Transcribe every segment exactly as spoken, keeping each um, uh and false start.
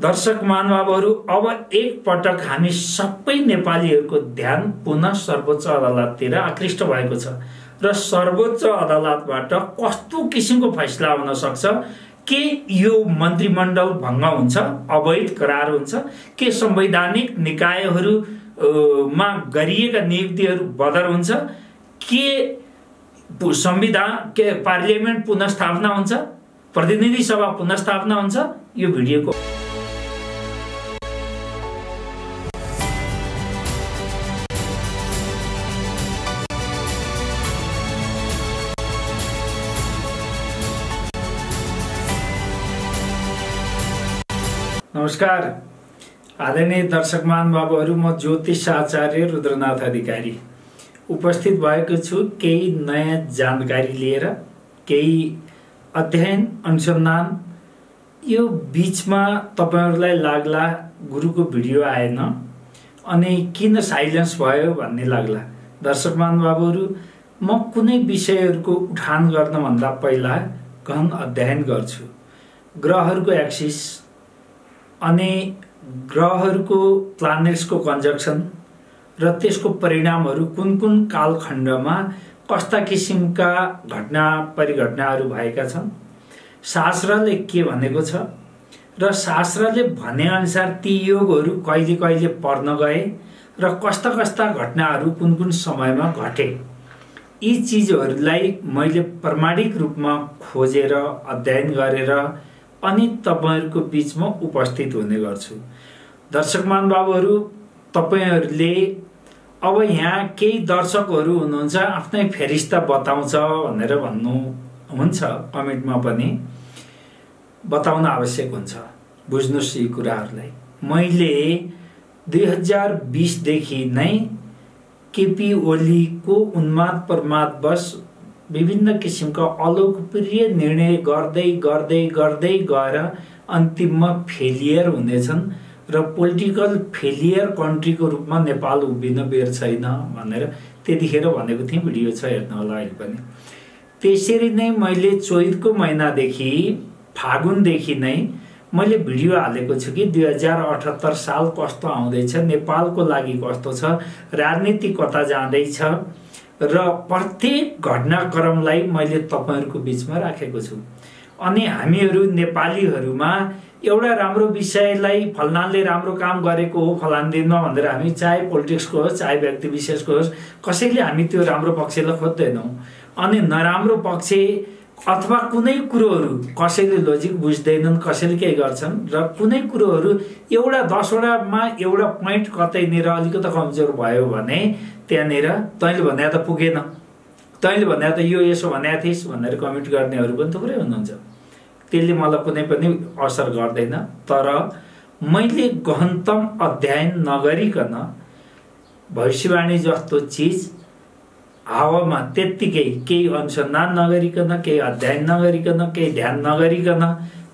दर्शक महानुभावहरु, अब एक पटक हामी सबै नेपालीहरुको ध्यान पुनः सर्वोच्च अदालततिर आकृष्ट भएको छ र सर्वोच्च अदालतबाट कस्तो किसिमको फैसला आउन सक्छ, के यो मन्त्रीमण्डल भङ्ग हुन्छ, अवैध करार हुन्छ, के संवैधानिक निकायहरुमा गरिएका नियुक्तिहरु बदर हुन्छ, के संविधान के पार्लियामेन्ट पुनर्स्थापना हुन्छ, प्रतिनिधि सभा पुनर्स्थापना हुन्छ। यो भिडियोको नमस्कार आदरणीय दर्शक महानुभावहरु, म ज्योतिष आचार्य रुद्रनाथ अधिकारी उपस्थित भएको छु केही नयाँ जानकारी लिएर, केही अध्ययन अनुसन्धान। यो बीचमा तपाईहरुलाई लाग्ला गुरुको भिडियो आएन अनि किन साइलेन्स भयो भन्ने लाग्ला। दर्शक महानुभावहरु, म कुनै विषयहरुको उठान गर्न भन्दा पहिला गहन अध्ययन गर्छु। ग्रहहरुको एक्सिस अनि ग्रहहरुको प्लानेट्सको कन्जक्सन र त्यसको परिणामहरु कुन कुन कालखण्डमा कस्ता किसिमका घटना परिघटनाहरु भएका छन्, शास्त्रले के भनेको छ र शास्त्रले भने अनुसार ती योगहरु कहिले कहिले पर्न गए र कस्ता कस्ता घटनाहरु कुन कुन समयमा घटे, यी चीजहरुलाई मैले प्रमाणिक रूपमा खोजेर अध्ययन गरेर अनि तपाईहरुको बीचमा उपस्थित हुने गर्छु। दर्शक महानुभावहरु, तपाईहरुले अब यहाँ केही दर्शकहरु हुनुहुन्छ आफ्नै फेरिस्ता बताउँछ भनेर भन्नु हुन्छ, कमेन्टमा पनि बताउन आवश्यक हुन्छ। बुझ्नुस् यी कुराहरुलाई, मैले दुई हजार बीस देखि नै केपी ओलीको उन्माद प्रमादवश विभिन्न किसिमका अलौकिक निर्णय गर्दै गर्दै गर्दै गएर अन्तिममा फेलियर हुनेछन् र पोलिटिकल फेलियर कन्ट्रीको रूपमा नेपाल उभिन बेर छैन भनेर त्यतिखेर भनेको थिएँ। भिडियो छ, हेर्नु होला। अहिले पनि त्यसरी नै मैले चैतको महिनादेखि फागुनदेखि नै मैले भिडियो हालेको छु कि दुई हजार अठहत्तर साल कस्तो आउँदैछ, नेपालको लागि कस्तो छ, राजनीति कता जाँदैछ र प्रत्येक घटनाक्रमलाई मैले तपाईहरुको बीचमा राखेको छु। अनि हामीहरु नेपालीहरुमा एउटा राम्रो विषयलाई फलानाले राम्रो काम गरेको हो फलान दिनमा भनेर हामी चाहे पोलिटिक्सको होस् चाहे व्यक्ति विशेषको होस् कसैले हामी त्यो राम्रो पक्षलाई खोज्दैनौँ। अनि नराम्रो पक्ष अथवा कुनै कुरोहरु कसैले लजिक बुझ्दैनन्, कसैले के गर्छन् र कुनै कुरोहरु एउटा दसवटामा एउटा प्वाइन्ट कतैनिर अलिकति कमजोर भयो भने त्यहाँनिर तैँले भन्या त पुगेन, तैँले भन्या त यो यसो भन्या थिइस् भनेर कमेन्ट गर्नेहरु पनि थुप्रै हुनुहुन्छ। त्यसले मलाई कुनै पनि असर गर्दैन, तर मैले गहनतम अध्ययन नगरिकन भविष्यवाणी जस्तो चिज हावामा त्यत्तिकै केही अनुसन्धान नगरिकन, केही अध्ययन नगरिकन, केही ध्यान नगरिकन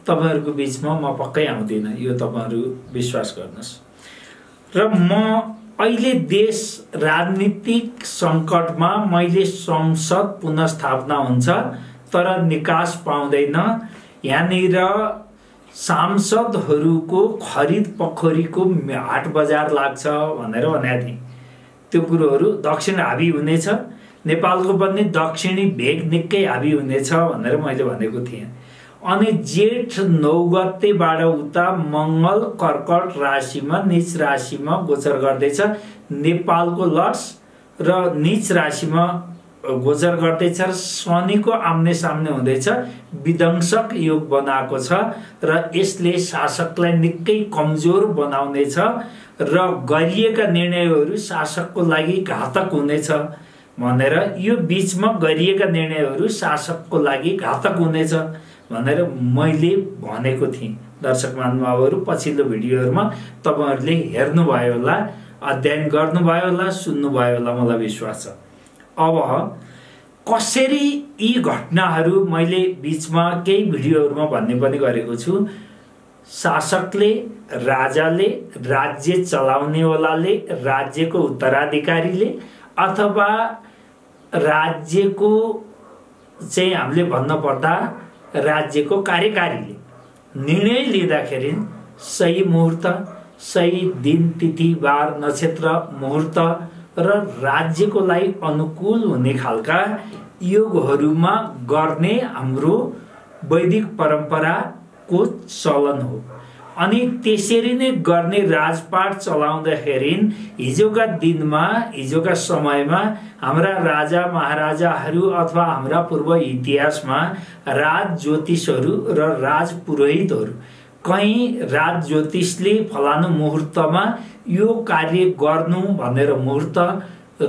तपाईहरुको बीचमा म पक्कै आउँदिन, यो तपाईहरु विश्वास गर्नुस्। र म अहिले देश राजनीतिक संकटमा, मैले संसद पुनर्स्थापना हुन्छ तर निकास पाउँदैन, यहाँनिर सांसदहरुको खरिद पखोरीको हाट बजार लाग्छ भनेर भनेको थिएँ। त्यो कुरोहरु दक्षिण हाबी हुनेछ, नेपालको पनि दक्षिणी भेग निकै हाबी हुनेछ भनेर मैले भनेको थिएँ। अनि जेठ नौ गतेबाट उता मंगल कर्कट राशिमा नीच राशिमा गोचर गर्दैछ, नेपालको लट्स र नीच राशिमा गोचर गर्दैछ, शनिको आम्ने सामने हुँदैछ, विध्वंसक योग बनाएको छ र यसले शासकलाई निकै कमजोर बनाउनेछ र गरिएका निर्णयहरू शासकको लागि घातक हुनेछ भनेर, यो बीचमा गरिएका निर्णयहरू शासकको लागि घातक हुनेछ भनेर मैले भनेको थिएँ। दर्शक महानुभावहरु, पछिल्लो भिडियोहरुमा तपाईहरुले हेर्नुभयो होला, अध्ययन गर्नुभयो होला, सुन्नुभयो होला, मलाई विश्वास छ। अब कसरी यी घटनाहरु, मैले बीचमा केही भिडियोहरुमा भन्ने पनि गरेको छु, शासकले, राजाले, राज्य चलाउनेवालाले, राज्यको उत्तराधिकारीले अथवा राज्यको चाहिँ हामीले भन्नुपर्दा राज्यको कार्यकारीले निर्णय लिँदाखेरि सही मुहूर्त, सही दिन, तिथि, बार, नक्षत्र, मुहूर्त र राज्यको लागि अनुकूल हुने खालका योगहरूमा गर्ने हाम्रो वैदिक परम्पराको चलन हो। अनि त्यसरी नै गर्ने राजपाट चलाउँदाखेरि हिजोका दिनमा, हिजोका समयमा हाम्रा राजा महाराजाहरू अथवा हाम्रा पूर्व इतिहासमा राज ज्योतिषहरू र राजपुरोहितहरू कहीं राज ज्योतिषले फलानु मुहूर्तमा यो कार्य गर्नु भनेर मुहूर्त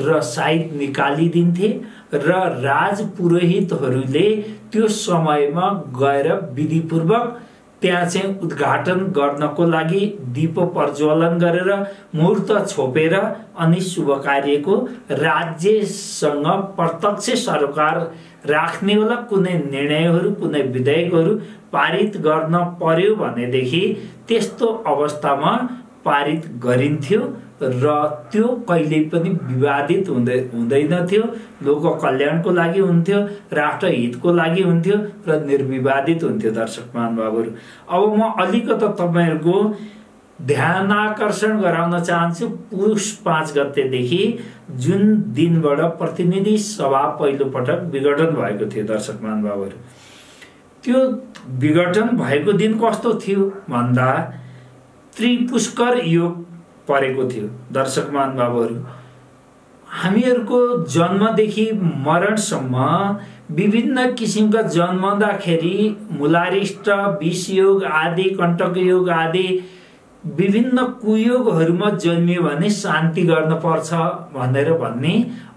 र साइत निकाली दिन्थे र राजपुरोहितहरूले त्यो समयमा गएर विधिपूर्वक त्यहाँ चाहिँ उद्घाटन गर्नको लागि दीप प्रज्वलन गरेर मुहूर्त छोपेर अनि शुभ कार्यको राज्यसँग प्रत्यक्ष सरकार राख्ने वाला कुनै निर्णयहरू, कुनै विधेयकहरू पारित गर्न पर्यो भने देखि त्यस्तो अवस्थामा पारित गरिन्थ्यो र त्यो कहिले पनि विवादित हुँदै हुँदैन थियो। लोक कल्याणको लागि हुन्थ्यो, राष्ट्र हितको लागि हुन्थ्यो र निर्विवादित हुन्थ्यो। दर्शक महानुभावहरु, अब म अलिकति तपाईहरुको ध्यान आकर्षण गराउन चाहन्छु पुष पाँच गते देखि, जुन दिनबाट प्रतिनिधि सभा पहिलो पटक विघटन भएको थियो। दर्शक महानुभावहरु, त्यो विघटन भएको दिन कस्तो थियो भन्दा त्रिपुष्कर योग परेको थियो। दर्शक महानुभावहरु, हामीहरुको जन्मदेखि मरणसम्म विभिन्न किसिमका जन्मदाखेरि मूलारिष्ट, विषयोग आदि, कण्टक योग आदि विभिन्न कुयोगहरूमा जन्मियो भने शान्ति गर्नुपर्छ भनेर भन्ने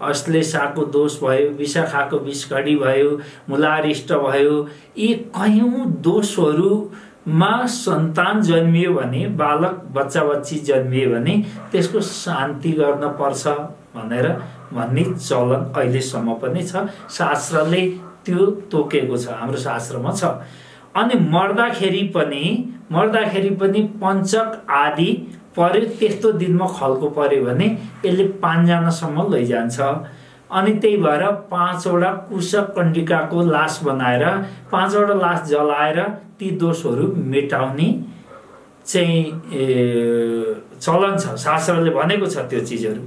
अश्लेषाको दोष भयो, विशाखाको विषखडी भयो, मूलारिष्ट भयो, यी कयौं दोषहरू मा सन्तान जन्मियो भने, बालक बच्चा बच्ची जन्मियो भने त्यसको शान्ति गर्न पर्छ भनेर भन्ने चलन अहिलेसम्म पनि छ। शास्त्रले त्यो तोकेको छ, हाम्रो शास्त्रमा छ। अनि मर्दाखेरि पनि मर्दाखेरि पनि पञ्चक आदि पर्यो, त्यस्तो दिनमा खल्को पर्यो भने यसले पाँचजनासम्म लैजान्छ। अनि त्यही भएर पाँचवटा कुशक कण्डिकाको लास बनाएर, पाँचवटा लास जलाएर ती दोषहरू मेटाउने चाहिँ चलन छ, शास्त्रले भनेको छ त्यो चिजहरू।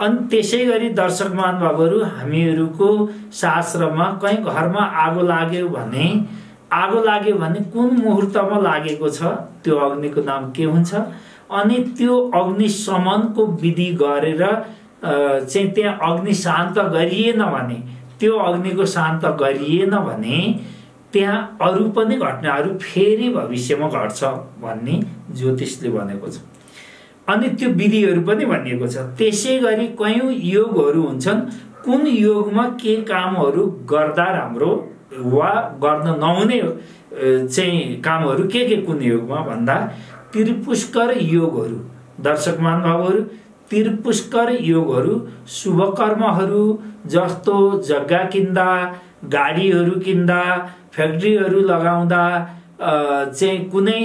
अनि त्यसै गरी दर्शक महानुभावहरू, हामीहरूको शास्त्रमा कहीँ घरमा आगो लाग्यो भने, आगो लाग्यो भने कुन मुहूर्तमा लागेको छ, त्यो अग्निको नाम के हुन्छ, अनि त्यो अग्निशमनको विधि गरेर चाहिँ त्यहाँ अग्नि शान्त गरिएन भने, त्यो अग्निको शान्त गरिएन भने त्यहाँ अरू पनि घटनाहरू फेरि भविष्यमा घट्छ भन्ने ज्योतिषले भनेको छ। अनि त्यो विधिहरू पनि भनिएको छ। त्यसै गरी कयौं योगहरू हुन्छन्, कुन योगमा के कामहरू गर्दा राम्रो वा गर्न नहुने चाहिँ कामहरू के के कुन योगमा भन्दा त्रिपुष्कर योगहरू। दर्शक महानुभावहरू, त्रिपुष्कर योगहरू शुभ कर्महरू जस्तो जग्गा किन्दा, गाडीहरू किन्दा, फ्याक्ट्रीहरू लगाउँदा, चाहिँ कुनै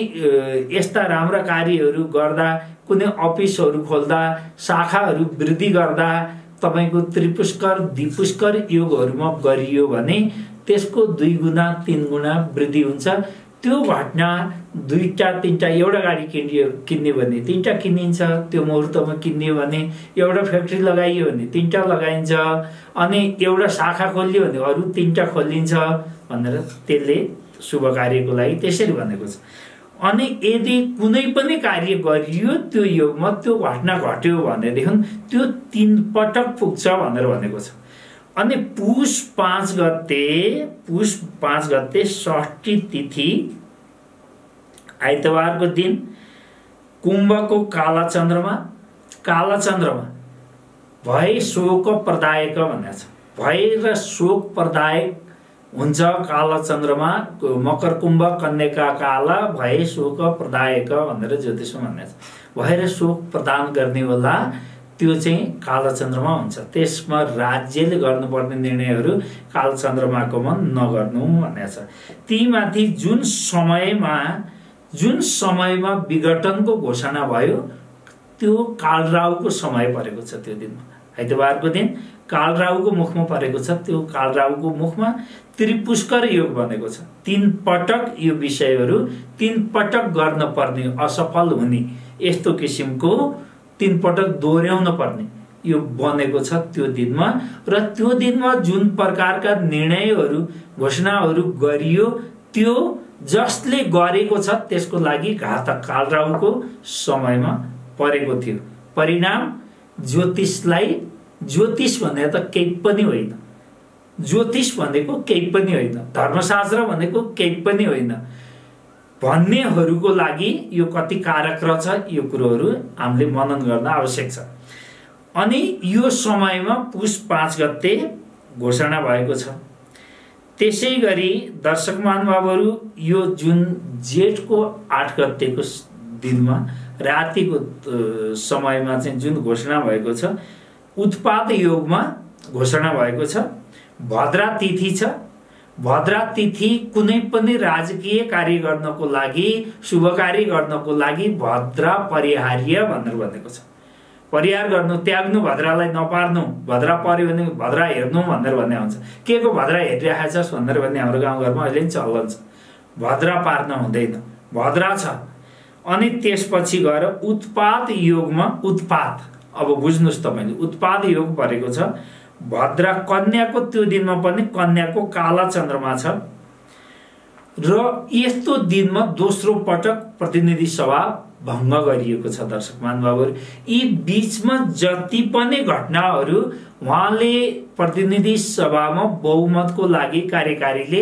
यस्ता राम्रा कार्यहरू गर्दा, कुनै अफिसहरू खोल्दा, शाखाहरू वृद्धि गर्दा तपाईको त्रिपुष्कर द्विपुष्कर योगहरूमा गरियो भने त्यसको दुई गुणा तीन गुणा वृद्धि हुन्छ। त्यो घटना दुईटा तीनटा, एउटा गाडी किन्यो किन्ने भने तीनटा किनिन्छ त्यो मुहूर्तमा, किन्यो भने एउटा फ्याक्ट्री लगाइयो भने तीनटा लगाइन्छ, अनि एउटा शाखा खोलियो भने अरू तीनटा खोलिन्छ भनेर त्यसले शुभ कार्यको लागि त्यसरी भनेको छ। अनि यदि कुनै पनि कार्य गरियो त्यो योगमा, त्यो घटना घट्यो भनेदेखि त्यो तीन पटक पुग्छ भनेर भनेको छ। अनि पुष पाँच गते, पुष पाँच गते षष्ठी तिथि आइतबार को दिन कुंभ को काला चंद्रमा, काला चंद्रमा भय शोक प्रदायक भन्छ, भय र शोक प्रदायक हुन्छ काला चंद्रमा। मकर कुंभ कन्या काला भय शोक प्रदायक भनेर ज्योतिषमा भन्छ, भय र शोक प्रदान गर्ने वाला त्यो चाहिँ काला चन्द्रमा हुन्छ। त्यसमा राज्यले गर्नुपर्ने निर्णयहरू काला चन्द्रमाकोमा नगर्नु भनेको छ। तीमाथि जुन समयमा, जुन समयमा विघटनको घोषणा भयो त्यो कालराहुको समय परेको छ, त्यो दिनमा आइतबार को दिन कालराहु को मुख में पड़े तो कालराहु को मुख में त्रिपुष्कर योग बने तीन पटक यो विषय तीन पटक गर्न पर्ने असफल होने यो किसिम को तीन पटक दोहोर्याउन पर्ने यो बनेको छ त्यो दिनमा र त्यो दिनमा जुन प्रकार का निर्णय घोषणा गरियो त्यो जसले गरेको छ त्यसको लागि घातक कालराहु को समय में परेको थियो। परिणाम ज्योतिषलाई ज्योतिष भने त केही पनि होइन, ज्योतिष भनेको केही पनि होइन, धर्मशास्त्र भनेको केही पनि होइन भन्नेहरुको लागि यो कति कारक रहेछ यो कुरोहरु हामीले मनन गर्न आवश्यक छ। अनि यो समयमा पुष पाँच गते घोषणा भएको छ। त्यसैगरी दर्शक महानुभावहरु यो जुन जेठको आठ गतेको दिनमा रातिको समयमा चाहिँ जुन घोषणा भएको छ उत्पात योगमा घोषणा भएको छ। भद्रा तिथि छ। भद्रा तिथि कुनै पनि राजकीय कार्य गर्नको लागि शुभ कार्य गर्नको लागि भद्रा परिहार्य भनेर भनेको छ। परिहार गर्नु त्याग्नु भद्रालाई नपार्नु, भद्रा पर्यो भने भद्रा हेर्नु भनेर भन्ने हुन्छ। के को भद्रा हेरिरहेछस् भनेर भन्ने हाम्रो गाउँघरमा अहिले पनि चलन छ। भद्रा पार्न हुँदैन, भद्रा छ। अनि त्यसपछि गएर उत्पात योगमा उत्पात अब बुझ्नुस् तपाईले उत्पात योग परेको छ। भद्रा कन्या को त्यो दिन में पनि कन्या को काला चंद्रमा छ र यस्तो दिन में दोस्रो पटक प्रतिनिधि सभा भंग गरिएको छ। दर्शक महानुभावहरु यी बीच में जति पनि घटनाहरु वहाँले प्रतिनिधि सभा में बहुमत को लागि कार्यकारीले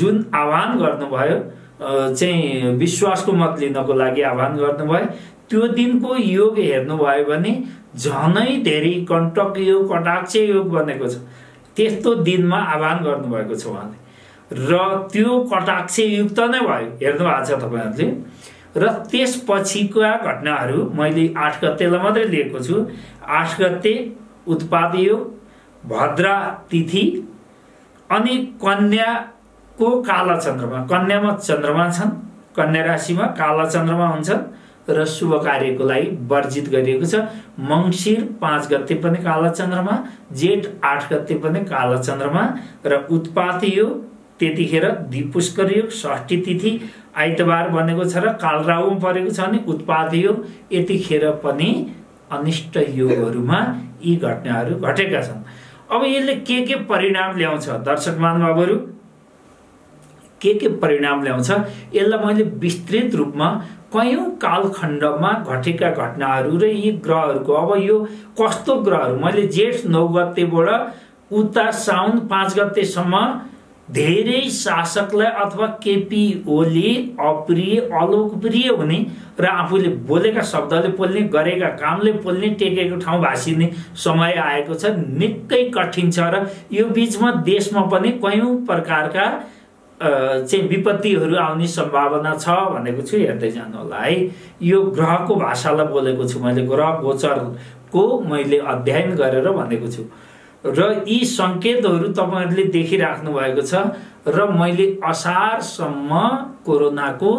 जुन आह्वान गर्नुभयो चाहिँ विश्वास को मत लिनको लागि आह्वान गर्नुभयो त्यो दिन को योग हेर्नुभयो भने झनै धेरै कण्टक योग कटाक्ष योग बनेको छ। त्यस्तो दिन में आह्वान गर्नुभएको छ उहाँले र त्यो कटाक्ष युक्त नै भयो हेर्नु भएको छ तपाईहरुले। र त्यसपछिका घटनाहरु मैले आठ गतेलाई मात्रै लिएको छु। आठ गते उत्पात योग, भद्रा तिथि अनि कन्या को काला चन्द्रमा, कन्यामा चन्द्रमा छन्, कन्या राशिमा काला चन्द्रमा हुन्छन् र शुभ कार्यको लागि वर्जित गरिएको छ। मंसिर पाँच गते पनि काला चन्द्रमा, जेठ आठ गते पनि काला चन्द्रमा र उत्पात योग त्यतिखेर द्विपुष्कर योग षष्ठी तिथि आइतबार बनेको छ र कालराहुमा परेको छ। अनि उत्पात योग यतिखेर पनि अनिष्ट योगहरुमा यी घटनाहरु घटेका छन्। अब यसले के के परिणाम ल्याउँछ दर्शक महानुभावहरु, के के परिणाम ल्याउँछ यसलाई मैले विस्तृत रूपमा कयौं कालखण्डमा घटेका घटनाहरू र यी ग्रहहरूको अब यो कस्तो ग्रहहरू मैले जेठ नौ गतेबाट उता साउन पाँच गतेसम्म धेरै शासकलाई अथवा केपी ओली अप्रिय अलोकप्रिय हुने र आफूले बोलेका शब्दले पोल्ने गरेका कामले पोल्ने टेकेको ठाउँ भासिने समय आएको छ। निकै कठिन छ र यो बीचमा देशमा पनि कयौं प्रकारका चाहिँ विपत्तिहरु आउने सम्भावना छ भनेको छु। हेर्दै जानु होला है। यो ग्रहको भाषालाई बोलेको छु मैले, ग्रह गोचरको मैले अध्ययन गरेर भनेको छु र यी संकेतहरु तपाईहरुले देखिराख्नु भएको छ र मैले असारसम्म कोरोनाको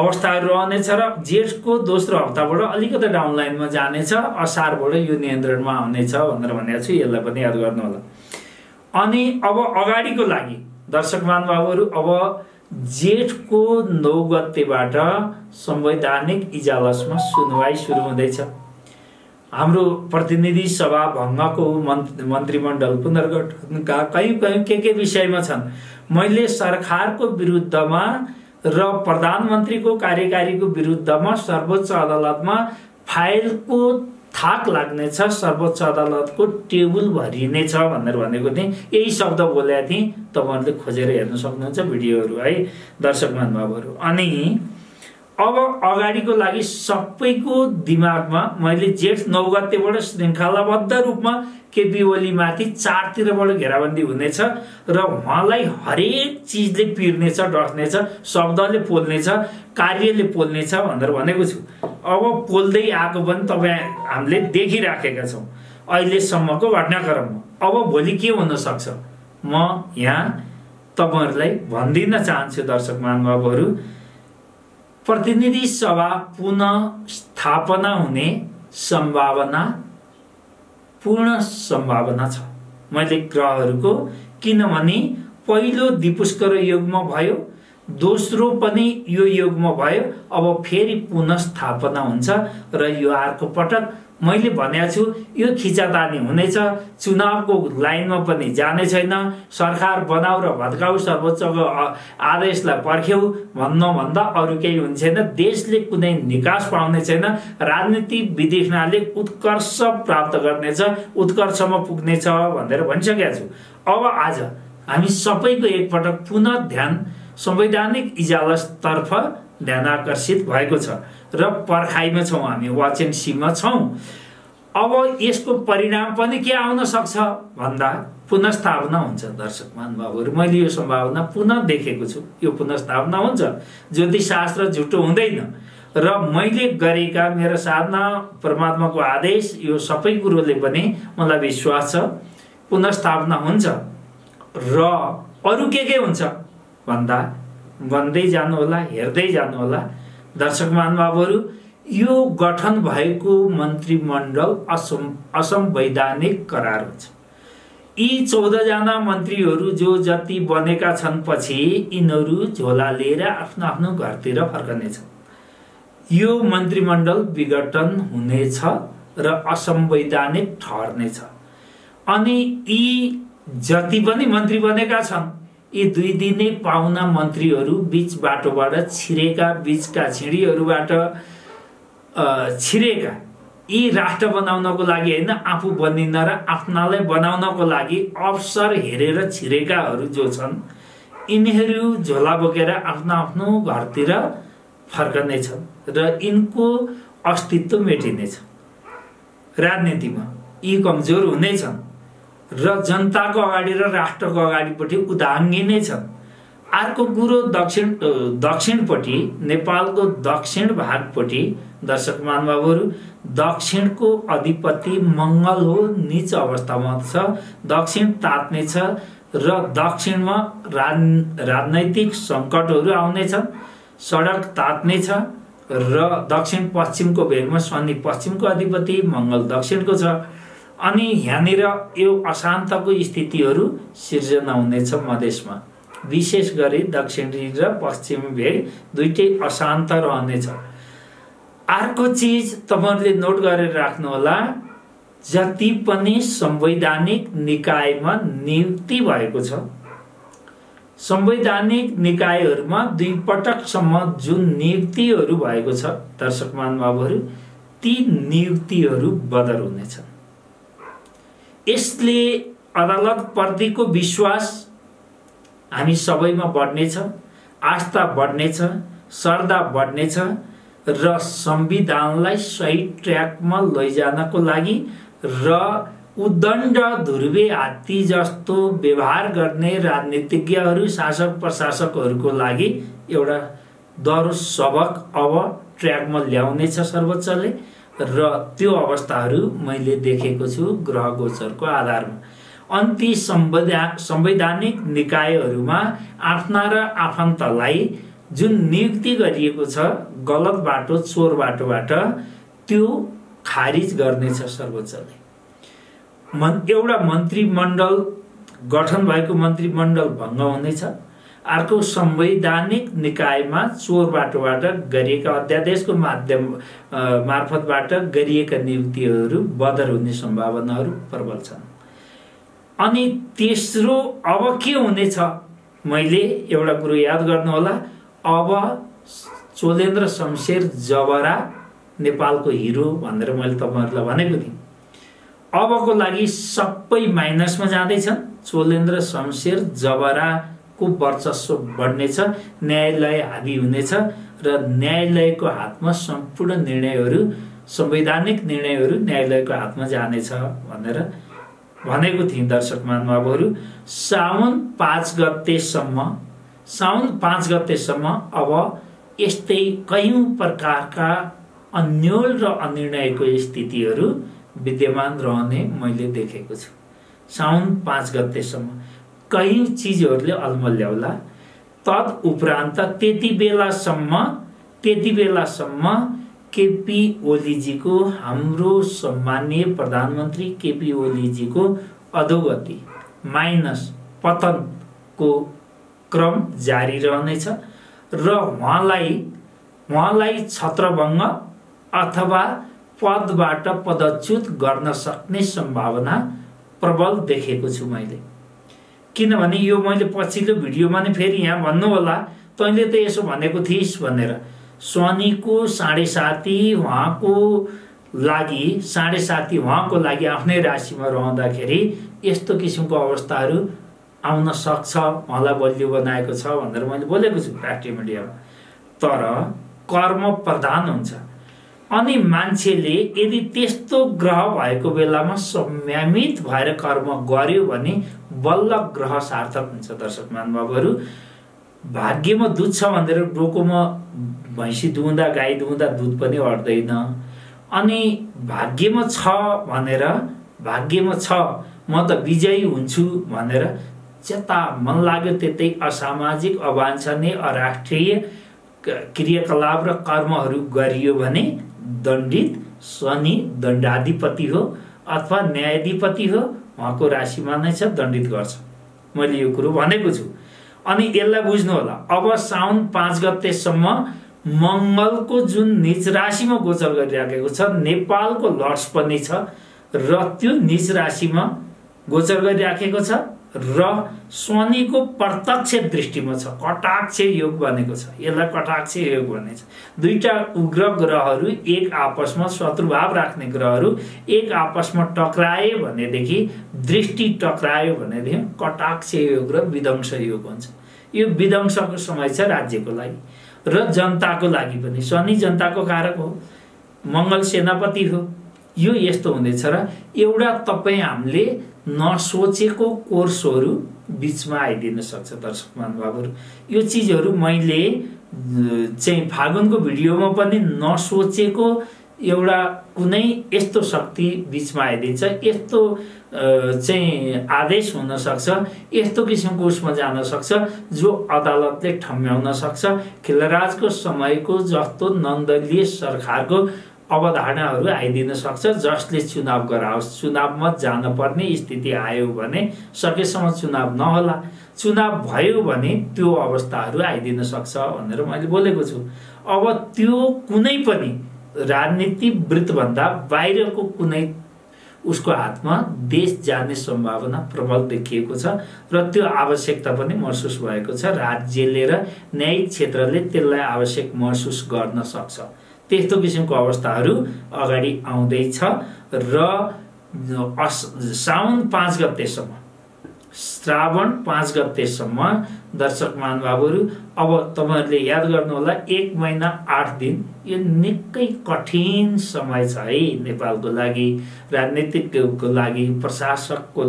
अवस्था रहनेछ र जेठको दोस्रो हप्ताबाट अलिकति डाउनलाइनमा जानेछ, असारबाट यो नियन्त्रणमा आउनेछ भनेर भनेको छु। यसलाई पनि याद गर्नु होला। अनि अब अगाडिको लागि दर्शक महानुभावहरु अब जेठ को नौ गतेबाट संवैधानिक इजलासमा सुनवाई सुरु हुँदैछ। हाम्रो प्रतिनिधि सभा भङ्गको मन्त्रीमण्डल पुनर्गठनका कयौं कयौं के के विषयमा छन्। मैले सरकारको विरुद्धमा र प्रधानमन्त्रीको कार्यकारीको विरुद्धमा सर्वोच्च अदालतमा फाइलको थाक लाग्नेछ, सर्वोच्च अदालतको टेबल भरिनेछ भनेर भनेको थिएँ। यही शब्द बोलेको थिएँ, तपाईहरुले खोजेर हेर्न सक्नुहुन्छ भिडियोहरु है दर्शक महानुभावहरु। अनि अब अगाडिको लागि सबैको दिमागमा मैले जेठ नौ गतेबाट श्रृंखलाबद्ध रूपमा केपी ओलीमाथि चारतिरबाट घेराबन्दी हुनेछ र उहाँलाई हरेक चीजले पिर्नेछ, डस्नेछ, शब्दले पोल्नेछ, कार्यले पोल्नेछ भनेर भनेको छु। अब पोल्दै आएको पनि तपाई हामीले देखिराखेका छौं अहिलेसम्मको घटनाक्रममा। अब भोलि के हुन सक्छ म यहाँ तपाईहरुलाई भन्दिन चाहन्छु। दर्शक महानुभावहरु प्रतिनिधि सभा पुनः स्थापना हुने सम्भावना पूर्ण संभावना छ। मैले ग्रहहरुको, किनभने पहिलो दिपुष्कर युगमा भयो, दोस्रो पनि यो युगमा भयो, अब फेरि पुनस्थापना हुन्छ र यो अर्को पटक मैले भनेको छु यो खिचातानी हुनेछ। चुनावको लाइनमा पनि जाने छैन, सरकार बनाऊ र भत्काऊ सर्वोच्चको आदेशलाई पर्ख्यौ भन्नु भन्दा अरु केही हुन्छ छैन। देशले कुनै निकास पाउने छैन, राजनीति विदेशनाले उत्कर्ष प्राप्त गर्नेछ, उत्कर्षमा पुग्नेछ भनेर भनिसकेको छु। अब आज हामी सबैको एकपटक पुनः ध्यान संवैधानिक इजालासतर्फ ध्यान आकर्षित भएको छ र पर्खाइमा छौं, हामी वाच एन्ड सीमा छौं। अब यसको परिणाम पनि के आउन सक्छ भन्दा पुनस्थापना हुन्छ। दर्शक महानुभावहरु, मैले यो सम्भावना पुनः देखेको छु, यो पुनस्थापना हुन्छ। ज्योतिष शास्त्र झुटो हुँदैन र मैले गरेका मेरो साधना, परमात्माको आदेश, यो सबै कुरोले पनि मलाई विश्वास छ पुनस्थापना हुन्छ। र अरु के के हुन्छ भन्दा भन्दै जानु होला, हेर्दै जानु होला। दर्शक महानुभावहरु, यो गठन भएको मन्त्रीमण्डल असम असंवैधानिक करार हुन्छ। यी चौध जना मन्त्रीहरु जो जति बनेका छन् पछि यिनीहरु झोला लिएर आफ्नो आफ्नो घरतिर फर्कने छन्। यो मन्त्रीमण्डल विघटन हुनेछ र असंवैधानिक ठहरनेछ। अनि यी जति पनि मन्त्री बनेका छन् यी दुई दिने पाहुना मन्त्रीहरु बीच बाटोबाट छिरेका, बीचका छिडीहरुबाट छिरेका, यी राष्ट्र बनाउनको लागि हैन, आफू बनिन र आफ्नालाई बनाउनको लागि अवसर हेरेर छिरेकाहरु जो छन् यिनीहरु झोला बोकेर आफ्नो आफ्नो घरतिर फर्कने छन् र यिनको अस्तित्व मेटिनेछ। राजनीतिमा यी कमजोर हुनेछन् र जनताको अगाडि र राष्ट्रको अगाडिपट्टि उदाङ्गिने छन्। अर्को कुरो दक्षिण दक्षिणपट्टि, नेपालको दक्षिण भागपट्टि दर्शक महानुभावहरु दक्षिणको अधिपति मंगल हो, नीच अवस्थामा छ। दक्षिण तात्ने छ र दक्षिणमा राजनैतिक संकटहरु आउने छन्। सडक तात्ने छ र दक्षिण पश्चिमको भेगमा शनि पश्चिमको अधिपति, मंगल दक्षिणको छ। अनि यहाँनिर यो अशान्तको स्थितिहरु सिर्जना हुनेछ मधेशमा, विशेष गरी दक्षिणी र पश्चिमी भेग दुईटै अशान्त रहनेछ। अर्को चीज तपाईहरुले नोट गरेर राख्नु होला, जति पनि संवैधानिक निकायमा नियुक्ति भएको छ, संवैधानिक निकायहरुमा दुई पटकसम्म जुन नियुक्तिहरु भएको छ दर्शक महानुभावहरु ती नियुक्तिहरु बदर हुनेछन्। यसले अदालत प्रतिको विश्वास हामी सबैमा बढ्नेछ, आस्था बढ्नेछ, श्रद्धा बढ्नेछ र संविधानलाई सही ट्र्याकमा लैजानको लागि र उदण्ड ध्रुवे हात्ती जस्तो व्यवहार गर्ने राजनीतिज्ञहरु, शासक प्रशासकहरुको लागि एउटा दरो सबक अब ट्र्याकमा ल्याउनेछ सर्वोच्चले। र त्यो अवस्थाहरु मैले देखेको छु ग्रह गोचरको आधारमा। अन्ति संवैधानिक संवैधानिक निकायहरुमा आफ्ना र आफन्तलाई जुन नियुक्ति गरिएको छ गलत बाटो, चोर बाटोबाट, त्यो खारिज गर्नेछ सर्वोच्चले। मन एउटा मन्त्रीमण्डल गठन भएको मन्त्रीमण्डल भङ्ग हुनेछ। अर्को संवैधानिक निकायमा चोर बाटोबाट गरिएका, अध्यादेशको माध्यम मार्फतबाट गरिएका नियुक्तिहरु बदर हुने सम्भावनाहरु प्रबल छन्। अनि तेस्रो अब के हुनेछ, मैले एउटा कुरो याद गर्नु होला, अब चोलेन्द्र शमशेर जबरा नेपालको हिरो भनेर मैले तपाईहरुलाई भनेको थिएँ। अबको लागि सबै माइनसमा जाँदैछन्। चोलेन्द्र शमशेर जबरा को वर्चस्व बढ्नेछ, न्यायालय हावी हुनेछ र न्यायालयको हातमा सम्पूर्ण निर्णयहरु, संवैधानिक निर्णयहरु न्यायालयको हातमा जानेछ भनेर भनेको थिएँ। दर्शक महानुभावहरु, साउन पाँच गतेसम्म साउन पाँच गतेसम्म अब यस्तै कयौं प्रकारका अन्यल र अनिर्णयको स्थितिहरु विद्यमान रहने मैले देखेको छु। साउन पाँच गतेसम्म कई चीजहरुले अलमल्याउला, तद उपरान्त त्यति बेलासम्म त्यति बेलासम्म केपी ओलीजी को, हाम्रो सम्माननीय प्रधानमन्त्री केपी ओलीजी को अधोगति माइनस पतन को क्रम जारी रहनेछ र उहाँलाई उहाँलाई छत्रभङ्ग अथवा पदबाट पदच्युत गर्न सक्ने सम्भावना प्रबल देखेको छु मैले। किनभने यो मैले पछिल्लो भिडियोमा नि फेरि यहाँ भन्नु होला, तैँले त यसो भनेको थिइस् भनेर। स्वानीको साढे साती उहाँको लागि साढे साती उहाँको लागि आफ्नै राशिमा रहँदाखेरि यस्तो किसिमको अवस्थाहरू आउन सक्छ, मलाई बलियो बनाएको छ भनेर मैले बोलेको छु राष्ट्रिय मिडियामा। तर कर्म प्रधान हुन्छ अनि मान्छेले यदि त्यस्तो ग्रह भएको बेलामा संयमित भएर कर्म गर्यो भने बल्ल ग्रह सार्थक हुन्छ। दर्शक महानुभावहरू, भाग्यमा दूध छ भनेर डोकोमा भैँसी दुहुँदा गाई दुहुँदा दूध पनि अड्दैन, अनि भाग्यमा छ भनेर भाग्यमा छ म त विजयी हुन्छु भनेर जता मन लाग्यो त्यतै असामाजिक अवाञ्छनीय अराष्ट्रिय क्रियाकलाप र कर्महरू गरियो भने दण्डित शनि दण्डाधिपति हो अथवा न्यायाधिपति हो, उहाँको राशिमा नै छ, दण्डित गर्छ। मैले यो कुरो भनेको छु अनि यसलाई बुझ्नु होला। अब साउन पाँच गतेसम्म मंगलको जुन निज राशिमा गोचर गरिराखेको छ, नेपालको लट्स पनि छ र त्यो निज राशिमा गोचर गरिराखेको छ र शनिको प्रत्यक्ष दृष्टिमा छ, कटाक्ष योग बनेको छ। यसलाई कटाक्ष योग भनिन्छ। दुईटा उग्र ग्रहहरू एक आपसमा शत्रुभाव राख्ने ग्रहहरू एक आपसमा टक्राए भनेदेखि दृष्टि टक्रायो भनेदेखि कटाक्ष योग र विध्वंस योग हुन्छ। यो विध्वंसको समय छ राज्यको लागि र जनताको लागि पनि। शनि जनताको कारक हो, मंगल सेनापति हो। यो यस्तो हुँदैछ र एउटा तपाईँ हामीले नसोचेको कोर्सहरू बीचमा आइदिन सक्छ। दर्शक महानुभावहरू, यो चिजहरू मैले चाहिँ फागुनको भिडियोमा पनि नसोचेको एउटा कुनै यस्तो शक्ति बीचमा आइदिन्छ, यस्तो चाहिँ आदेश हुन सक्छ, यस्तो किसिमको उसमा जान सक्छ जो अदालतले ठम्याउन सक्छ। खिलराजको समयको जस्तो नन्दलीय सरकारको अवधारणाहरू आइदिन सक्छ जसले चुनाव गराओस्। चुनावमा जानुपर्ने स्थिति आयो भने सकेसम्म चुनाव नहोला, चुनाव भयो भने त्यो अवस्थाहरू आइदिन सक्छ भनेर मैले बोलेको छु। अब त्यो कुनै पनि राजनीति वृत्तभन्दा बाहिरको कुनै उसको हातमा देश जाने सम्भावना प्रबल देखिएको छ र त्यो आवश्यकता पनि महसुस भएको छ। राज्यले र न्यायिक क्षेत्रले त्यसलाई आवश्यक महसुस गर्न सक्छ। त्यस्तो किसिमको अवस्थाहरू अगाडि आउँदैछ र साउन पाँच गतेसम्म श्रावण पाँच गतेसम्म दर्शक महानुभावहरू अब तपाईहरूले याद गर्नुहोला, एक महिना आठ दिन यो निकै कठिन समय छ है नेपालको लागि, राजनीतिकको लागि, प्रशासकको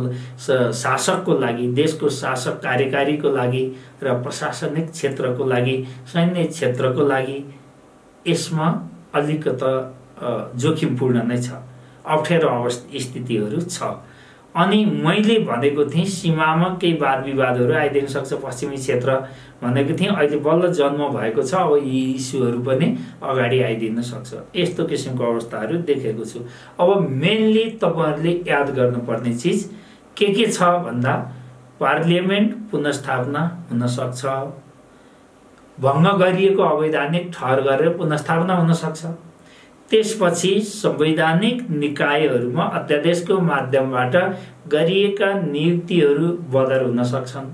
शासकको लागि, देशको शासक कार्यकारीको लागि र प्रशासनिक क्षेत्रको लागि, सैन्य क्षेत्रको लागि। यसमा अलिकता जोखिमपूर्ण नै छ, अप्ठ्यारो अवस्था स्थितिहरू छ। अनि मैले भनेको थिएँ सीमामा केही वाद विवादहरू आइदिन सक्छ, पश्चिमी क्षेत्र भनेको थिएँ। अहिले बल्ल जन्म भएको छ, अब यी इस्युहरू पनि अगाडि आइदिन सक्छ। यस्तो किसिमको अवस्थाहरू देखेको छु। अब मेनली तपाईँहरूले याद गर्नुपर्ने चिज के के छ भन्दा पार्लियामेन्ट पुनर्स्थापना हुनसक्छ, भङ्ग गरिएको अवैधानिक ठहर गरेर पुनर्स्थापना हुन सक्छ। त्यसपछि संवैधानिक निकायहरूमा अध्यादेशको माध्यमबाट गरिएका नियुक्तिहरू बदर हुन सक्छन्,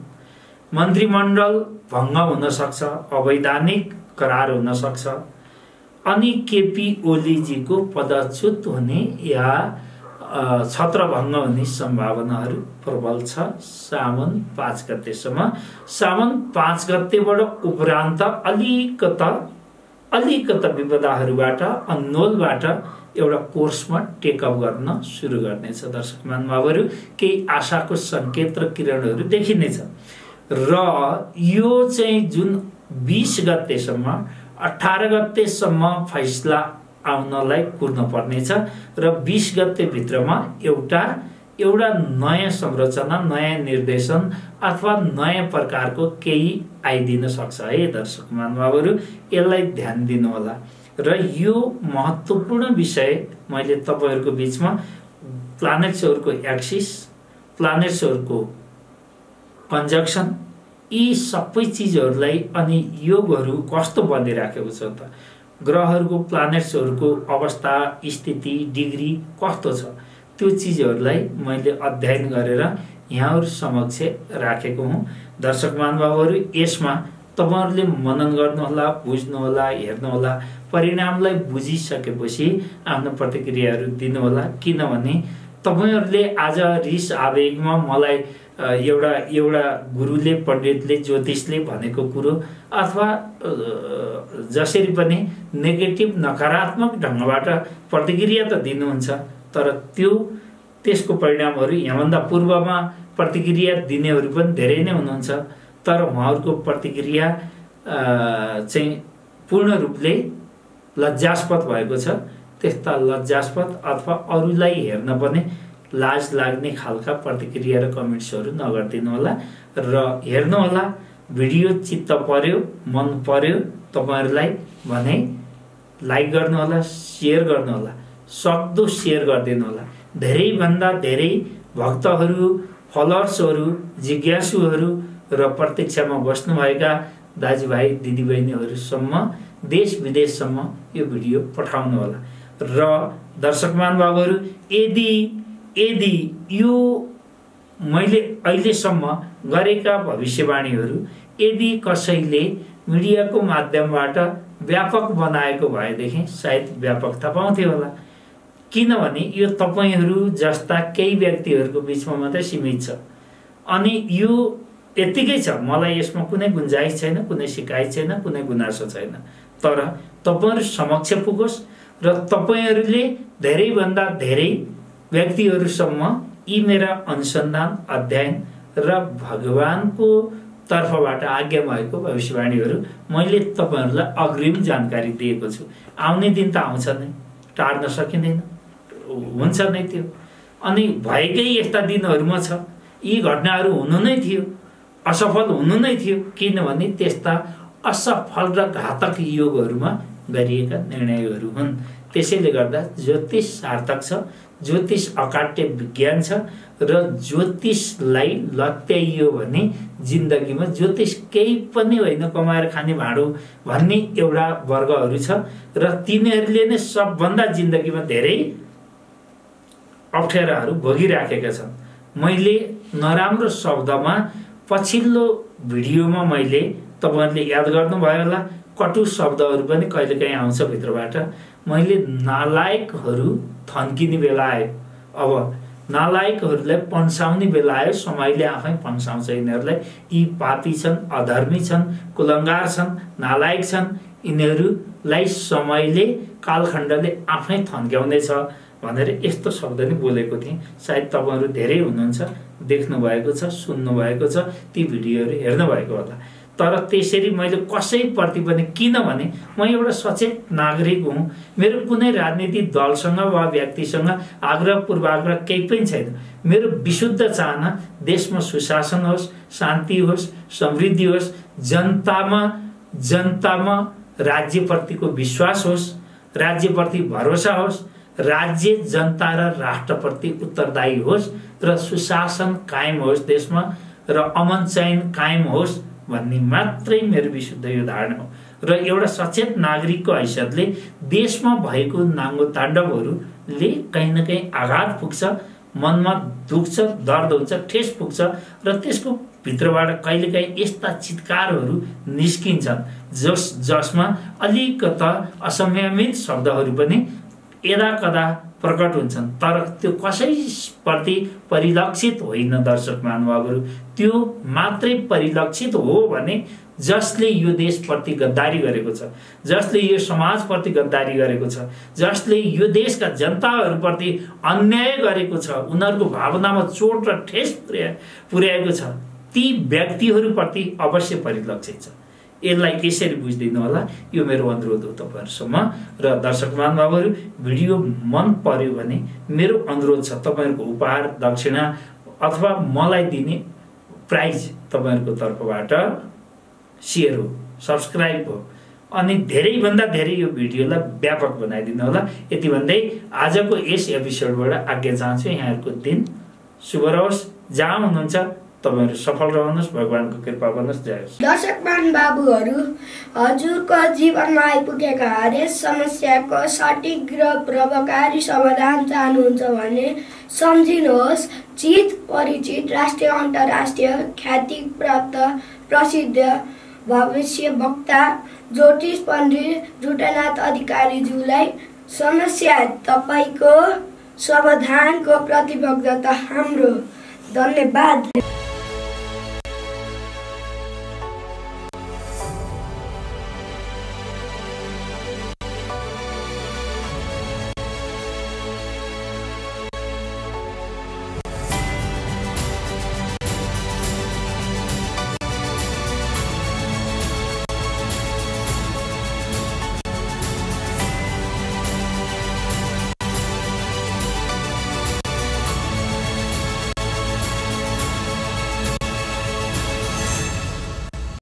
मन्त्रीमण्डल भङ्ग हुन सक्छ, अवैधानिक करार हुन सक्छ। अनि केपी ओलीजीको पदच्युत हुने या छत्रभङ्ग हुने सम्भावनाहरू प्रबल छ साउन पाँच गतेसम्म। साउन पाँच गतेबाट उपरान्त अलिकता अलिकता विपदाहरूबाट अनोलबाट एउटा कोर्समा टेकअप गर्न सुरु गर्नेछ। दर्शक महानुभावहरू, केही आशाको सङ्केत र किरणहरू देखिनेछ र यो चाहिँ जुन बीस गतेसम्म अठार गतेसम्म फैसला आउनलाई कुर्न पर्नेछ र बीस गते भित्रमा एउटा एउटा नयाँ संरचना, नयाँ निर्देशन अथवा नयाँ प्रकारको केही आइदिन सक्छ है। दर्शक महानुभावहरू, यसलाई ध्यान दिनुहोला। र यो महत्त्वपूर्ण विषय मैले तपाईहरुको बीचमा प्लानेट्सहरुको एक्सिस, प्लानेट्सहरुको कन्जक्सन यी सबै चीजहरुलाई अनि योगहरु कस्तो बनिराखेको छ त, ग्रहहरुको प्लानेट्सहरुको अवस्था, स्थिति, डिग्री कस्तो छ त्यो चीजहरुलाई मैले अध्ययन गरेर यहाँहरु समक्ष राखेको हुँ। दर्शक महानुभावहरु यसमा तपाईहरुले मनन गर्नुहोला, बुझ्नुहोला, हेर्नुहोला, परिणामलाई बुझिसकेपछि आफ्नो प्रतिक्रियाहरु दिनुहोला, किनभने तपाईहरुले आज रिस आवेगमा मलाई एउटा एउटा गुरुले, पण्डितले, ज्योतिषले भनेको कुरा अथवा जसरी पनि नेगेटिभ नकारात्मक ढंगबाट प्रतिक्रिया त दिनुहुन्छ, तर त्यो त्यसको परिणामहरु यहाँभन्दा पूर्वमा प्रतिक्रिया दिनेहरु पनि धेरै नै हुनुहुन्छ, तर उहाँहरुको प्रतिक्रिया चाहिँ पूर्ण रूपले लज्जास्पद भएको छ। त्यस्ता लज्जास्पद अथवा अरूलाई हेर्न पनि लाज लाग्ने खालका प्रतिक्रिया र कमेन्ट्सहरु नगर्दिनु होला र हेर्नु होला। भिडियो चित्त पर्यो, मन पर्यो तपाईहरुलाई भने लाइक गर्नु होला, शेयर गर्नु होला, सक्दो शेयर गर्दिनु होला। धेरै भन्दा धेरै भक्तहरु, फलोअर्सहरु, जिज्ञासुहरु र प्रतीक्षामा बस्नुभएका दाजुभाइ दिदीबहिनीहरुसम्म देश विदेशसम्म यो भिडियो पठाउनु होला। र दर्शक महानुभावहरु, यदि यदि यो मैले अहिलेसम्म गरेका भविष्यवाणीहरु यदि कसैले मिडियाको माध्यमबाट व्यापक बनाएको भएदेखि सायद व्यापकता पाउँथे होला, किनभने यो तपाईहरु जस्ता केही व्यक्तिहरुको बीचमा मात्रै सीमित छ अनि यो यतिकै छ। मलाई यसमा कुनै गुन्जाइस छैन, कुनै शिकायत छैन, कुनै गुनासो छैन, तर तपाईहरु समक्ष पुगोस् र तपाईहरुले धेरै भन्दा धेरै व्यक्तिहरुसम्म यी मेरा अनुसन्धान, अध्ययन र भगवानको तर्फबाट आज्ञा भएको भविष्यवाणीहरु मैले तपाईहरुलाई अग्रिम जानकारी दिएको छु। आउने दिन त आउँछ नै, टार्न सकिँदैन, हुन्छ नै त्यो, अनि भएकै यस्ता दिनहरुमा छ यी घटनाहरु हुनु नै थियो, असफल हुनु नै थियो, किनभने त्यस्ता असफल र घातक योगहरुमा गरिएका निर्णयहरु हुन्। त्यसैले गर्दा ज्योतिष सार्थक छ, ज्योतिष अकाट्य विज्ञान छ र ज्योतिषलाई लत्याइयो भने जिन्दगीमा ज्योतिष केही पनि होइन, कमाएर खाने भाँडो भन्ने एउटा वर्गहरु छ र तिनीहरूले नै सबभन्दा जिन्दगीमा धेरै अप्ठ्याराहरु भोगिराखेका छन्। मैले नराम्रो शब्दमा पछिल्लो भिडियोमा मैले तपाईहरुले याद गर्नुभयो होला, कटु शब्दहरु पनि कहिलेकाहीँ आउँछ भित्रबाट। मैले नालायकहरु थन्किने बेला आयो, अब नालायकहरुलाई पन्साउने बेला आयो, समयले आफै पन्साउँछ यिनीहरुलाई। यी पापी छन्, अधर्मी छन्, कुलंगार छन्, नालायक छन्, यिनीहरुलाई समयले, कालखण्डले आफै थन्क्याउँदैछ भनेर यस्तो शब्द नै बोलेको थिएँ। सायद तपाईहरु धेरै हुनुहुन्छ, देख्नु भएको छ, सुन्नु भएको छ, ती भिडियोहरु हेर्नु भएको होला। तर त्यसरी मैले कसैप्रति पनि, किनभने म एउटा सचेत नागरिक हुँ, मेरो कुनै राजनीतिक दलसँग वा व्यक्तिसँग आग्रह पूर्वाग्रह केही पनि छैन। मेरो विशुद्ध चाहना देशमा सुशासन होस्, शान्ति होस्, समृद्धि होस्, जनतामा जनतामा राज्यप्रतिको विश्वास होस्, राज्यप्रति भरोसा होस्, राज्य, जनता र राष्ट्रप्रति उत्तरदायी होस् र सुशासन कायम होस् देशमा र अमन चैन कायम होस् भन्ने मात्रै मेरो विशुद्ध यो धारणा हो। र एउटा सचेत नागरिकको हैसियतले देशमा भएको नाङ्गो ताण्डवहरुले कहीँ न कहीँ आघात पुग्छ, मनमा दुख्छ, दर्द हुन्छ, ठेस पुग्छ र त्यसको भित्रबाट कहिलेकाहीँ यस्ता चित्कारहरु निस्किन्छन् जस जसमा अलिकता असंयमित शब्दहरु पनि यदा कदा प्रकट हुन्छन्, तर त्यो कसैप्रति परिलक्षित होइन। दर्शक महानुभावहरु, त्यो मात्रै परिलक्षित हो भने जसले यो देशप्रति गद्दारी गरेको छ, जसले यो समाजप्रति गद्दारी गरेको छ, जसले यो देशका जनताहरुप्रति अन्याय गरेको छ, उनीहरुको भावनामा चोट र ठेस पुर्याएको छ, ती व्यक्तिहरुप्रति अवश्य परिलक्षित छ। यसलाई त्यसरी बुझ्दिनु होला, यो मेरो अनुरोध हो तपाईहरुसम्म। र दर्शक महानुभावहरु, भिडियो मन पर्यो भने मेरो अनुरोध छ तपाईहरुको उपहार, दक्षिणा अथवा मलाई दिने प्राइज तपाईहरुको तर्फबाट सेयर हो, सब्स्क्राइब हो, अनि धेरैभन्दा धेरै यो भिडियोलाई व्यापक बनाइदिनु होला। यति भन्दै आजको यस एपिसोडबाट आज्ञा चाहन्छु। यहाँहरुको दिन शुभ रहोस्। जहाँ हुनुहुन्छ तपाईहरु सफल रहनुहोस्, भगवानको कृपा बनोस्। जय होस्। दर्शक मान बाबुहरु, हजुरको जीवनमा आइपुगेका हरेक समस्याको सठिक र प्रभावकारी समाधान चाहनुहुन्छ भने सम्झिनुहोस् चित परिचित राष्ट्रिय अन्तर्राष्ट्रिय ख्याति प्राप्त प्रसिद्ध भविष्य वक्ता ज्योतिष पण्डित रुद्रनाथ अधिकारीज्यूलाई। समस्या तपाईको, समाधानको प्रतिबद्धता हाम्रो। धन्यवाद।